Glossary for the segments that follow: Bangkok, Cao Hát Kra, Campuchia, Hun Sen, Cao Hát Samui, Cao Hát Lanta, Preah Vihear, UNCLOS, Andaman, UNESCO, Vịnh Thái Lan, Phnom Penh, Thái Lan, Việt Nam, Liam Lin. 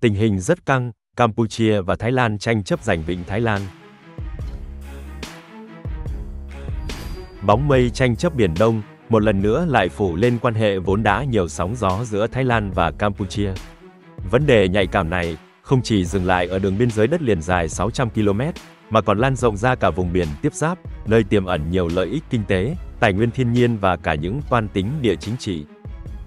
Tình hình rất căng, Campuchia và Thái Lan tranh chấp giành Vịnh Thái Lan. Bóng mây tranh chấp Biển Đông, một lần nữa lại phủ lên quan hệ vốn đã nhiều sóng gió giữa Thái Lan và Campuchia. Vấn đề nhạy cảm này không chỉ dừng lại ở đường biên giới đất liền dài 600 km, mà còn lan rộng ra cả vùng biển tiếp giáp, nơi tiềm ẩn nhiều lợi ích kinh tế, tài nguyên thiên nhiên và cả những toan tính địa chính trị.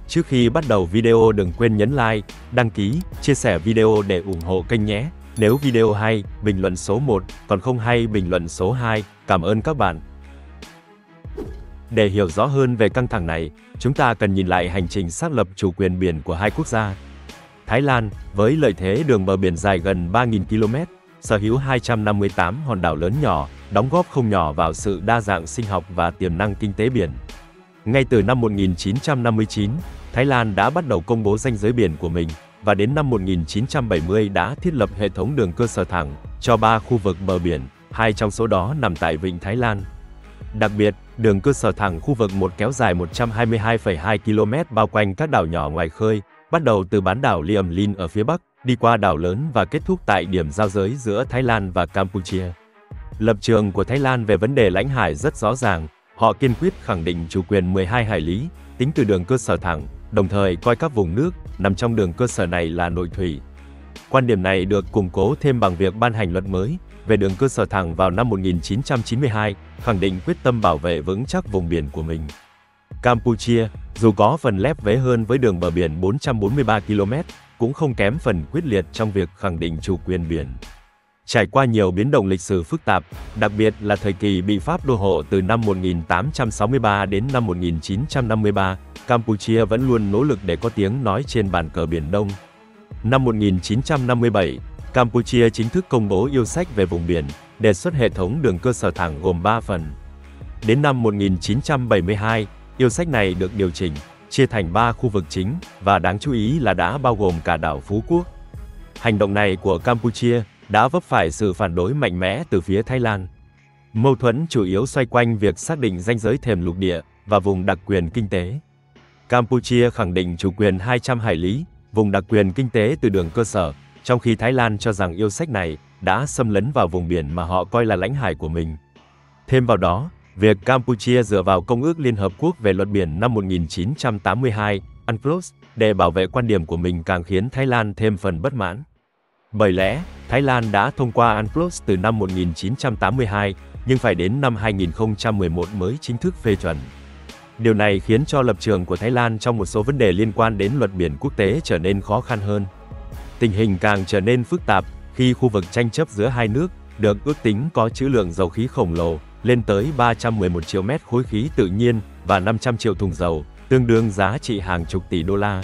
Trước khi bắt đầu video đừng quên nhấn like, đăng ký, chia sẻ video để ủng hộ kênh nhé. Nếu video hay, bình luận số 1, còn không hay bình luận số 2. Cảm ơn các bạn. Để hiểu rõ hơn về căng thẳng này, chúng ta cần nhìn lại hành trình xác lập chủ quyền biển của hai quốc gia. Thái Lan, với lợi thế đường bờ biển dài gần 3.000 km, sở hữu 258 hòn đảo lớn nhỏ, đóng góp không nhỏ vào sự đa dạng sinh học và tiềm năng kinh tế biển. Ngay từ năm 1959, Thái Lan đã bắt đầu công bố ranh giới biển của mình, và đến năm 1970 đã thiết lập hệ thống đường cơ sở thẳng cho 3 khu vực bờ biển, 2 trong số đó nằm tại Vịnh Thái Lan. Đặc biệt, đường cơ sở thẳng khu vực 1 kéo dài 122,2 km bao quanh các đảo nhỏ ngoài khơi, bắt đầu từ bán đảo Liam Lin ở phía Bắc, đi qua đảo lớn và kết thúc tại điểm giao giới giữa Thái Lan và Campuchia. Lập trường của Thái Lan về vấn đề lãnh hải rất rõ ràng, họ kiên quyết khẳng định chủ quyền 12 hải lý, tính từ đường cơ sở thẳng, đồng thời coi các vùng nước nằm trong đường cơ sở này là nội thủy. Quan điểm này được củng cố thêm bằng việc ban hành luật mới về đường cơ sở thẳng vào năm 1992, khẳng định quyết tâm bảo vệ vững chắc vùng biển của mình. Campuchia, dù có phần lép vế hơn với đường bờ biển 443 km, cũng không kém phần quyết liệt trong việc khẳng định chủ quyền biển. Trải qua nhiều biến động lịch sử phức tạp, đặc biệt là thời kỳ bị Pháp đô hộ từ năm 1863 đến năm 1953, Campuchia vẫn luôn nỗ lực để có tiếng nói trên bàn cờ Biển Đông. Năm 1957, Campuchia chính thức công bố yêu sách về vùng biển, đề xuất hệ thống đường cơ sở thẳng gồm 3 phần. Đến năm 1972, yêu sách này được điều chỉnh, chia thành 3 khu vực chính, và đáng chú ý là đã bao gồm cả đảo Phú Quốc. Hành động này của Campuchia đã vấp phải sự phản đối mạnh mẽ từ phía Thái Lan. Mâu thuẫn chủ yếu xoay quanh việc xác định ranh giới thềm lục địa và vùng đặc quyền kinh tế. Campuchia khẳng định chủ quyền 200 hải lý, vùng đặc quyền kinh tế từ đường cơ sở, trong khi Thái Lan cho rằng yêu sách này đã xâm lấn vào vùng biển mà họ coi là lãnh hải của mình. Thêm vào đó, việc Campuchia dựa vào Công ước Liên Hợp Quốc về luật biển năm 1982, UNCLOS, để bảo vệ quan điểm của mình càng khiến Thái Lan thêm phần bất mãn. Bởi lẽ, Thái Lan đã thông qua UNCLOS từ năm 1982, nhưng phải đến năm 2011 mới chính thức phê chuẩn. Điều này khiến cho lập trường của Thái Lan trong một số vấn đề liên quan đến luật biển quốc tế trở nên khó khăn hơn. Tình hình càng trở nên phức tạp khi khu vực tranh chấp giữa hai nước được ước tính có trữ lượng dầu khí khổng lồ, lên tới 311 triệu mét khối khí tự nhiên và 500 triệu thùng dầu, tương đương giá trị hàng chục tỷ đô la.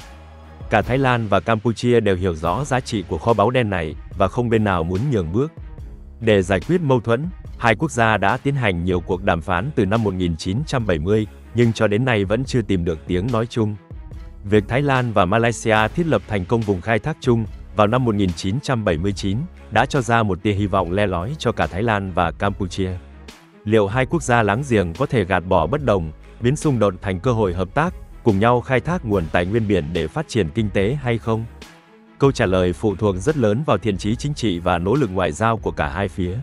Cả Thái Lan và Campuchia đều hiểu rõ giá trị của kho báu đen này và không bên nào muốn nhường bước. Để giải quyết mâu thuẫn, hai quốc gia đã tiến hành nhiều cuộc đàm phán từ năm 1970, nhưng cho đến nay vẫn chưa tìm được tiếng nói chung. Việc Thái Lan và Malaysia thiết lập thành công vùng khai thác chung vào năm 1979 đã cho ra một tia hy vọng le lói cho cả Thái Lan và Campuchia. Liệu hai quốc gia láng giềng có thể gạt bỏ bất đồng, biến xung đột thành cơ hội hợp tác, cùng nhau khai thác nguồn tài nguyên biển để phát triển kinh tế hay không? Câu trả lời phụ thuộc rất lớn vào thiện chí chính trị và nỗ lực ngoại giao của cả hai phía.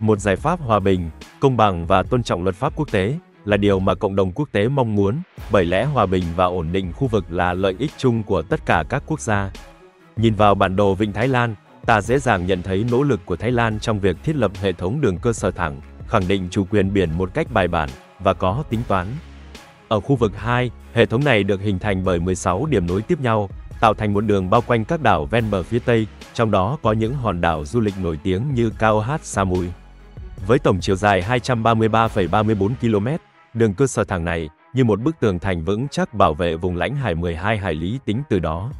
Một giải pháp hòa bình, công bằng và tôn trọng luật pháp quốc tế là điều mà cộng đồng quốc tế mong muốn, bởi lẽ hòa bình và ổn định khu vực là lợi ích chung của tất cả các quốc gia. Nhìn vào bản đồ Vịnh Thái Lan, ta dễ dàng nhận thấy nỗ lực của Thái Lan trong việc thiết lập hệ thống đường cơ sở thẳng, khẳng định chủ quyền biển một cách bài bản và có tính toán. Ở khu vực 2, hệ thống này được hình thành bởi 16 điểm nối tiếp nhau, tạo thành một đường bao quanh các đảo ven bờ phía Tây, trong đó có những hòn đảo du lịch nổi tiếng như Cao Hát Samui. Với tổng chiều dài 233,34 km, đường cơ sở thẳng này như một bức tường thành vững chắc bảo vệ vùng lãnh hải 12 hải lý tính từ đó.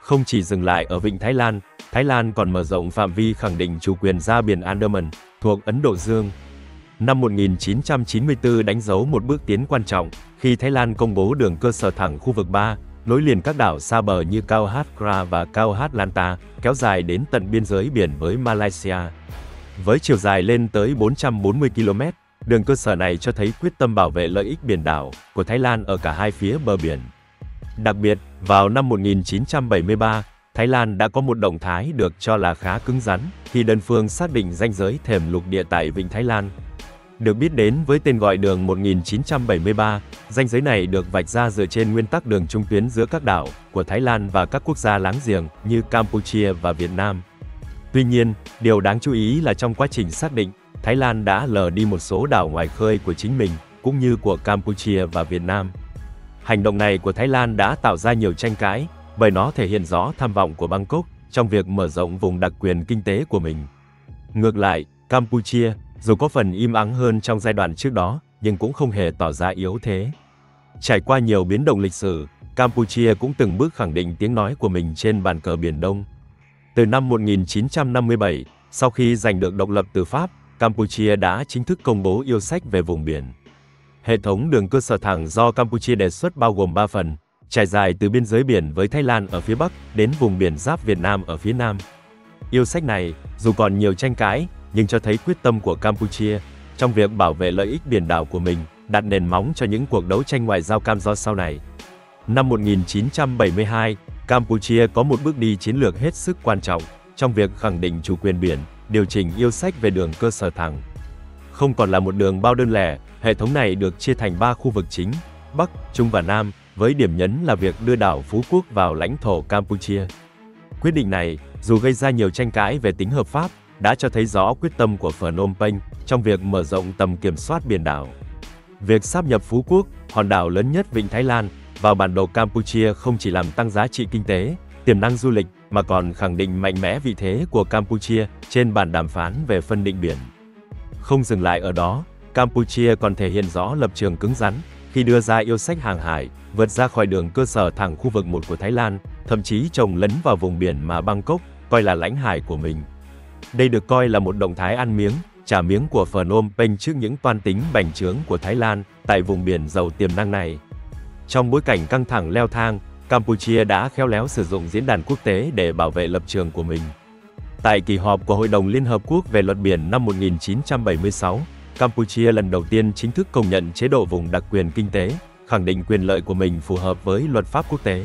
Không chỉ dừng lại ở Vịnh Thái Lan, Thái Lan còn mở rộng phạm vi khẳng định chủ quyền ra biển Andaman, thuộc Ấn Độ Dương. Năm 1994 đánh dấu một bước tiến quan trọng khi Thái Lan công bố đường cơ sở thẳng khu vực 3, nối liền các đảo xa bờ như Cao Hát Kra và Cao Hát Lanta, kéo dài đến tận biên giới biển với Malaysia. Với chiều dài lên tới 440 km, đường cơ sở này cho thấy quyết tâm bảo vệ lợi ích biển đảo của Thái Lan ở cả hai phía bờ biển. Đặc biệt, vào năm 1973, Thái Lan đã có một động thái được cho là khá cứng rắn khi đơn phương xác định ranh giới thềm lục địa tại Vịnh Thái Lan. Được biết đến với tên gọi đường 1973, ranh giới này được vạch ra dựa trên nguyên tắc đường trung tuyến giữa các đảo của Thái Lan và các quốc gia láng giềng như Campuchia và Việt Nam. Tuy nhiên, điều đáng chú ý là trong quá trình xác định, Thái Lan đã lờ đi một số đảo ngoài khơi của chính mình, cũng như của Campuchia và Việt Nam. Hành động này của Thái Lan đã tạo ra nhiều tranh cãi, bởi nó thể hiện rõ tham vọng của Bangkok trong việc mở rộng vùng đặc quyền kinh tế của mình. Ngược lại, Campuchia, dù có phần im ắng hơn trong giai đoạn trước đó, nhưng cũng không hề tỏ ra yếu thế. Trải qua nhiều biến động lịch sử, Campuchia cũng từng bước khẳng định tiếng nói của mình trên bàn cờ Biển Đông. Từ năm 1957, sau khi giành được độc lập từ Pháp, Campuchia đã chính thức công bố yêu sách về vùng biển. Hệ thống đường cơ sở thẳng do Campuchia đề xuất bao gồm 3 phần, trải dài từ biên giới biển với Thái Lan ở phía Bắc đến vùng biển giáp Việt Nam ở phía Nam. Yêu sách này, dù còn nhiều tranh cãi, nhưng cho thấy quyết tâm của Campuchia trong việc bảo vệ lợi ích biển đảo của mình, đặt nền móng cho những cuộc đấu tranh ngoại giao cam go sau này. Năm 1972, Campuchia có một bước đi chiến lược hết sức quan trọng trong việc khẳng định chủ quyền biển, điều chỉnh yêu sách về đường cơ sở thẳng. Không còn là một đường bao đơn lẻ, hệ thống này được chia thành 3 khu vực chính, Bắc, Trung và Nam, với điểm nhấn là việc đưa đảo Phú Quốc vào lãnh thổ Campuchia. Quyết định này, dù gây ra nhiều tranh cãi về tính hợp pháp, đã cho thấy rõ quyết tâm của Phnom Penh trong việc mở rộng tầm kiểm soát biển đảo. Việc sáp nhập Phú Quốc, hòn đảo lớn nhất Vịnh Thái Lan, vào bản đồ Campuchia không chỉ làm tăng giá trị kinh tế, tiềm năng du lịch, mà còn khẳng định mạnh mẽ vị thế của Campuchia trên bàn đàm phán về phân định biển. Không dừng lại ở đó, Campuchia còn thể hiện rõ lập trường cứng rắn khi đưa ra yêu sách hàng hải, vượt ra khỏi đường cơ sở thẳng khu vực 1 của Thái Lan, thậm chí chồng lấn vào vùng biển mà Bangkok coi là lãnh hải của mình. Đây được coi là một động thái ăn miếng, trả miếng của Phnom Penh trước những toan tính bành trướng của Thái Lan tại vùng biển giàu tiềm năng này. Trong bối cảnh căng thẳng leo thang, Campuchia đã khéo léo sử dụng diễn đàn quốc tế để bảo vệ lập trường của mình. Tại kỳ họp của Hội đồng Liên Hợp Quốc về luật biển năm 1976, Campuchia lần đầu tiên chính thức công nhận chế độ vùng đặc quyền kinh tế, khẳng định quyền lợi của mình phù hợp với luật pháp quốc tế.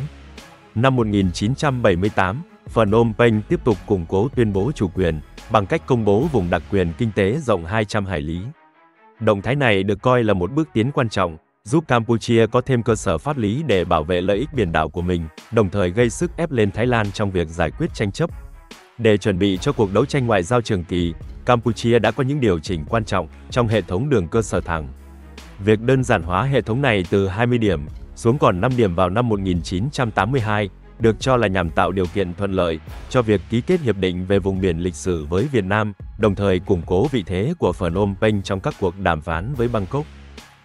Năm 1978, Phnom Penh tiếp tục củng cố tuyên bố chủ quyền bằng cách công bố vùng đặc quyền kinh tế rộng 200 hải lý. Động thái này được coi là một bước tiến quan trọng, giúp Campuchia có thêm cơ sở pháp lý để bảo vệ lợi ích biển đảo của mình, đồng thời gây sức ép lên Thái Lan trong việc giải quyết tranh chấp. Để chuẩn bị cho cuộc đấu tranh ngoại giao trường kỳ, Campuchia đã có những điều chỉnh quan trọng trong hệ thống đường cơ sở thẳng. Việc đơn giản hóa hệ thống này từ 20 điểm xuống còn 5 điểm vào năm 1982, được cho là nhằm tạo điều kiện thuận lợi cho việc ký kết hiệp định về vùng biển lịch sử với Việt Nam, đồng thời củng cố vị thế của Phnom Penh trong các cuộc đàm phán với Bangkok.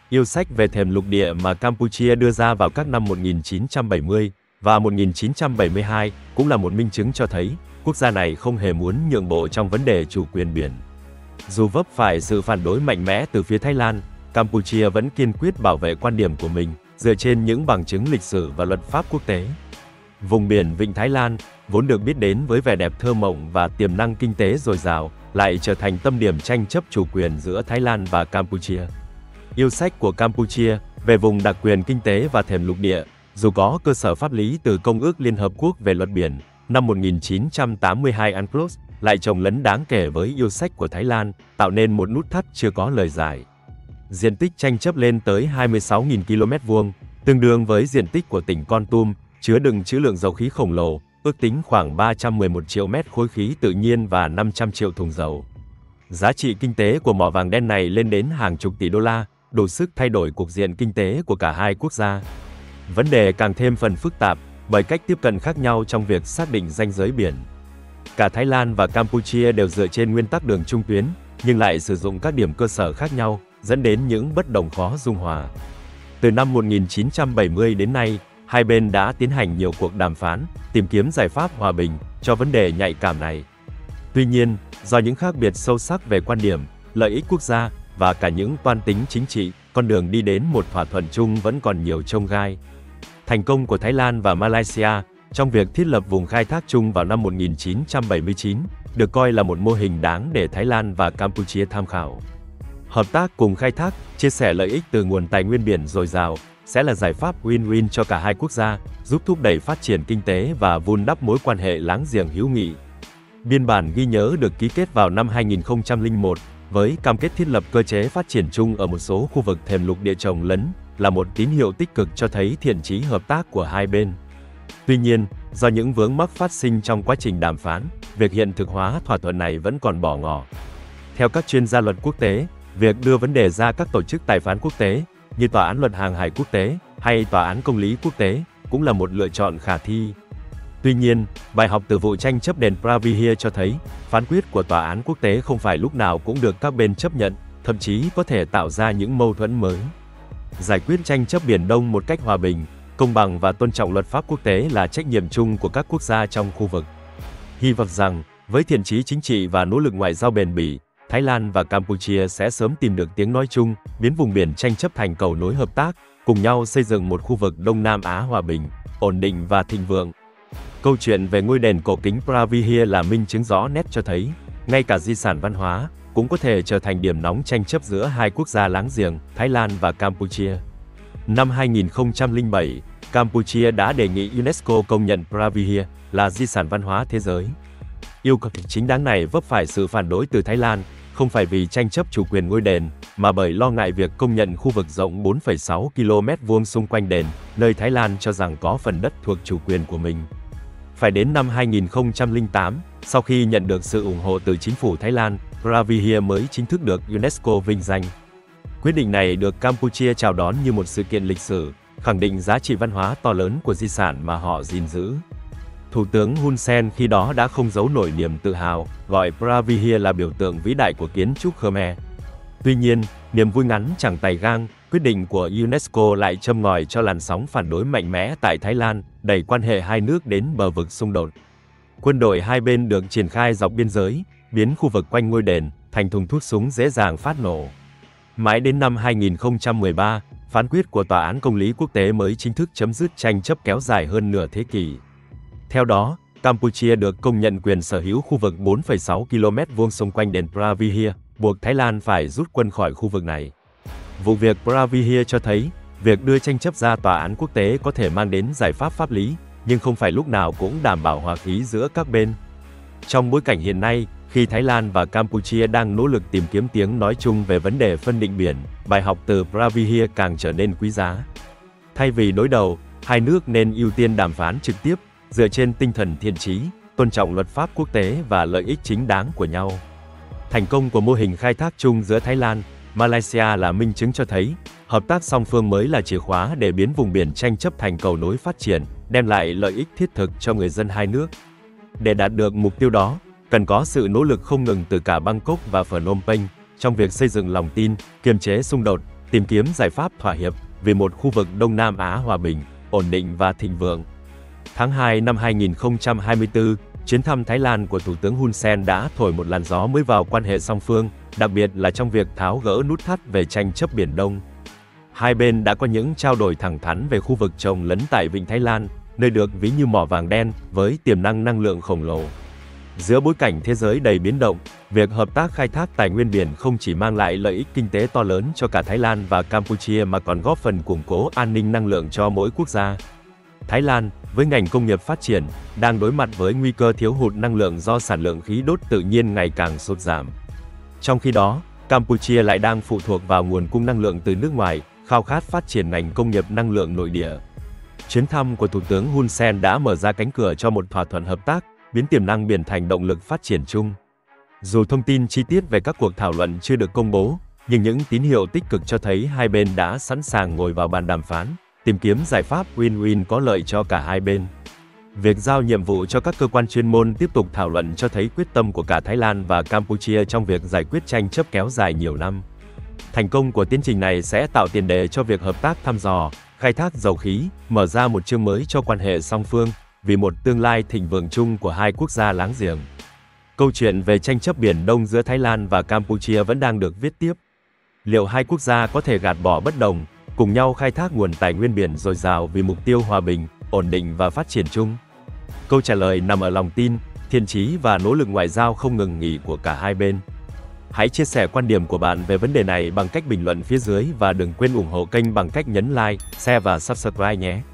Yêu sách về thềm lục địa mà Campuchia đưa ra vào các năm 1970 và 1972 cũng là một minh chứng cho thấy quốc gia này không hề muốn nhượng bộ trong vấn đề chủ quyền biển. Dù vấp phải sự phản đối mạnh mẽ từ phía Thái Lan, Campuchia vẫn kiên quyết bảo vệ quan điểm của mình dựa trên những bằng chứng lịch sử và luật pháp quốc tế. Vùng biển Vịnh Thái Lan, vốn được biết đến với vẻ đẹp thơ mộng và tiềm năng kinh tế dồi dào, lại trở thành tâm điểm tranh chấp chủ quyền giữa Thái Lan và Campuchia. Yêu sách của Campuchia về vùng đặc quyền kinh tế và thềm lục địa, dù có cơ sở pháp lý từ Công ước Liên Hợp Quốc về luật biển năm 1982 UNCLOS, lại chồng lấn đáng kể với yêu sách của Thái Lan, tạo nên một nút thắt chưa có lời giải. Diện tích tranh chấp lên tới 26.000 km2, tương đương với diện tích của tỉnh Kon Tum, chứa đựng trữ lượng dầu khí khổng lồ, ước tính khoảng 311 triệu mét khối khí tự nhiên và 500 triệu thùng dầu. Giá trị kinh tế của mỏ vàng đen này lên đến hàng chục tỷ đô la, đủ sức thay đổi cục diện kinh tế của cả hai quốc gia. Vấn đề càng thêm phần phức tạp bởi cách tiếp cận khác nhau trong việc xác định ranh giới biển. Cả Thái Lan và Campuchia đều dựa trên nguyên tắc đường trung tuyến, nhưng lại sử dụng các điểm cơ sở khác nhau, dẫn đến những bất đồng khó dung hòa. Từ năm 1970 đến nay, hai bên đã tiến hành nhiều cuộc đàm phán, tìm kiếm giải pháp hòa bình cho vấn đề nhạy cảm này. Tuy nhiên, do những khác biệt sâu sắc về quan điểm, lợi ích quốc gia và cả những toan tính chính trị, con đường đi đến một thỏa thuận chung vẫn còn nhiều chông gai. Thành công của Thái Lan và Malaysia trong việc thiết lập vùng khai thác chung vào năm 1979 được coi là một mô hình đáng để Thái Lan và Campuchia tham khảo. Hợp tác cùng khai thác, chia sẻ lợi ích từ nguồn tài nguyên biển dồi dào, sẽ là giải pháp win-win cho cả hai quốc gia, giúp thúc đẩy phát triển kinh tế và vun đắp mối quan hệ láng giềng hữu nghị. Biên bản ghi nhớ được ký kết vào năm 2001, với cam kết thiết lập cơ chế phát triển chung ở một số khu vực thềm lục địa chồng lấn, là một tín hiệu tích cực cho thấy thiện chí hợp tác của hai bên. Tuy nhiên, do những vướng mắc phát sinh trong quá trình đàm phán, việc hiện thực hóa thỏa thuận này vẫn còn bỏ ngỏ. Theo các chuyên gia luật quốc tế, việc đưa vấn đề ra các tổ chức tài phán quốc tế, như Tòa án Luật Hàng hải Quốc tế hay Tòa án Công lý Quốc tế, cũng là một lựa chọn khả thi. Tuy nhiên, bài học từ vụ tranh chấp đền Preah Vihear cho thấy, phán quyết của Tòa án Quốc tế không phải lúc nào cũng được các bên chấp nhận, thậm chí có thể tạo ra những mâu thuẫn mới. Giải quyết tranh chấp Biển Đông một cách hòa bình, công bằng và tôn trọng luật pháp quốc tế là trách nhiệm chung của các quốc gia trong khu vực. Hy vọng rằng, với thiện chí chính trị và nỗ lực ngoại giao bền bỉ, Thái Lan và Campuchia sẽ sớm tìm được tiếng nói chung, biến vùng biển tranh chấp thành cầu nối hợp tác, cùng nhau xây dựng một khu vực Đông Nam Á hòa bình, ổn định và thịnh vượng. Câu chuyện về ngôi đền cổ kính Preah Vihear là minh chứng rõ nét cho thấy, ngay cả di sản văn hóa cũng có thể trở thành điểm nóng tranh chấp giữa hai quốc gia láng giềng, Thái Lan và Campuchia. Năm 2007, Campuchia đã đề nghị UNESCO công nhận Preah Vihear là di sản văn hóa thế giới. Yêu cầu chính đáng này vấp phải sự phản đối từ Thái Lan, không phải vì tranh chấp chủ quyền ngôi đền, mà bởi lo ngại việc công nhận khu vực rộng 4,6 km vuông xung quanh đền, nơi Thái Lan cho rằng có phần đất thuộc chủ quyền của mình. Phải đến năm 2008, sau khi nhận được sự ủng hộ từ chính phủ Thái Lan, Preah Vihear mới chính thức được UNESCO vinh danh. Quyết định này được Campuchia chào đón như một sự kiện lịch sử, khẳng định giá trị văn hóa to lớn của di sản mà họ gìn giữ. Thủ tướng Hun Sen khi đó đã không giấu nổi niềm tự hào, gọi Preah Vihear là biểu tượng vĩ đại của kiến trúc Khmer. Tuy nhiên, niềm vui ngắn chẳng tày gang, quyết định của UNESCO lại châm ngòi cho làn sóng phản đối mạnh mẽ tại Thái Lan, đẩy quan hệ hai nước đến bờ vực xung đột. Quân đội hai bên được triển khai dọc biên giới, biến khu vực quanh ngôi đền thành thùng thuốc súng dễ dàng phát nổ. Mãi đến năm 2013, phán quyết của Tòa án Công lý Quốc tế mới chính thức chấm dứt tranh chấp kéo dài hơn nửa thế kỷ. Theo đó, Campuchia được công nhận quyền sở hữu khu vực 4,6 km vuông xung quanh đền Preah Vihear, buộc Thái Lan phải rút quân khỏi khu vực này. Vụ việc Preah Vihear cho thấy, việc đưa tranh chấp ra tòa án quốc tế có thể mang đến giải pháp pháp lý, nhưng không phải lúc nào cũng đảm bảo hòa khí giữa các bên. Trong bối cảnh hiện nay, khi Thái Lan và Campuchia đang nỗ lực tìm kiếm tiếng nói chung về vấn đề phân định biển, bài học từ Preah Vihear càng trở nên quý giá. Thay vì đối đầu, hai nước nên ưu tiên đàm phán trực tiếp, dựa trên tinh thần thiện chí, tôn trọng luật pháp quốc tế và lợi ích chính đáng của nhau. Thành công của mô hình khai thác chung giữa Thái Lan, Malaysia là minh chứng cho thấy, hợp tác song phương mới là chìa khóa để biến vùng biển tranh chấp thành cầu nối phát triển, đem lại lợi ích thiết thực cho người dân hai nước. Để đạt được mục tiêu đó, cần có sự nỗ lực không ngừng từ cả Bangkok và Phnom Penh trong việc xây dựng lòng tin, kiềm chế xung đột, tìm kiếm giải pháp thỏa hiệp vì một khu vực Đông Nam Á hòa bình, ổn định và thịnh vượng. Tháng 2 năm 2024, chuyến thăm Thái Lan của Thủ tướng Hun Sen đã thổi một làn gió mới vào quan hệ song phương, đặc biệt là trong việc tháo gỡ nút thắt về tranh chấp Biển Đông. Hai bên đã có những trao đổi thẳng thắn về khu vực chồng lấn tại Vịnh Thái Lan, nơi được ví như mỏ vàng đen với tiềm năng năng lượng khổng lồ. Giữa bối cảnh thế giới đầy biến động, việc hợp tác khai thác tài nguyên biển không chỉ mang lại lợi ích kinh tế to lớn cho cả Thái Lan và Campuchia mà còn góp phần củng cố an ninh năng lượng cho mỗi quốc gia. Thái Lan, với ngành công nghiệp phát triển, đang đối mặt với nguy cơ thiếu hụt năng lượng do sản lượng khí đốt tự nhiên ngày càng sụt giảm. Trong khi đó, Campuchia lại đang phụ thuộc vào nguồn cung năng lượng từ nước ngoài, khao khát phát triển ngành công nghiệp năng lượng nội địa. Chuyến thăm của Thủ tướng Hun Sen đã mở ra cánh cửa cho một thỏa thuận hợp tác, biến tiềm năng biển thành động lực phát triển chung. Dù thông tin chi tiết về các cuộc thảo luận chưa được công bố, nhưng những tín hiệu tích cực cho thấy hai bên đã sẵn sàng ngồi vào bàn đàm phán, tìm kiếm giải pháp win-win có lợi cho cả hai bên. Việc giao nhiệm vụ cho các cơ quan chuyên môn tiếp tục thảo luận cho thấy quyết tâm của cả Thái Lan và Campuchia trong việc giải quyết tranh chấp kéo dài nhiều năm. Thành công của tiến trình này sẽ tạo tiền đề cho việc hợp tác thăm dò, khai thác dầu khí, mở ra một chương mới cho quan hệ song phương, vì một tương lai thịnh vượng chung của hai quốc gia láng giềng. Câu chuyện về tranh chấp Biển Đông giữa Thái Lan và Campuchia vẫn đang được viết tiếp. Liệu hai quốc gia có thể gạt bỏ bất đồng, cùng nhau khai thác nguồn tài nguyên biển dồi dào vì mục tiêu hòa bình, ổn định và phát triển chung? Câu trả lời nằm ở lòng tin, thiện chí và nỗ lực ngoại giao không ngừng nghỉ của cả hai bên. Hãy chia sẻ quan điểm của bạn về vấn đề này bằng cách bình luận phía dưới và đừng quên ủng hộ kênh bằng cách nhấn like, share và subscribe nhé.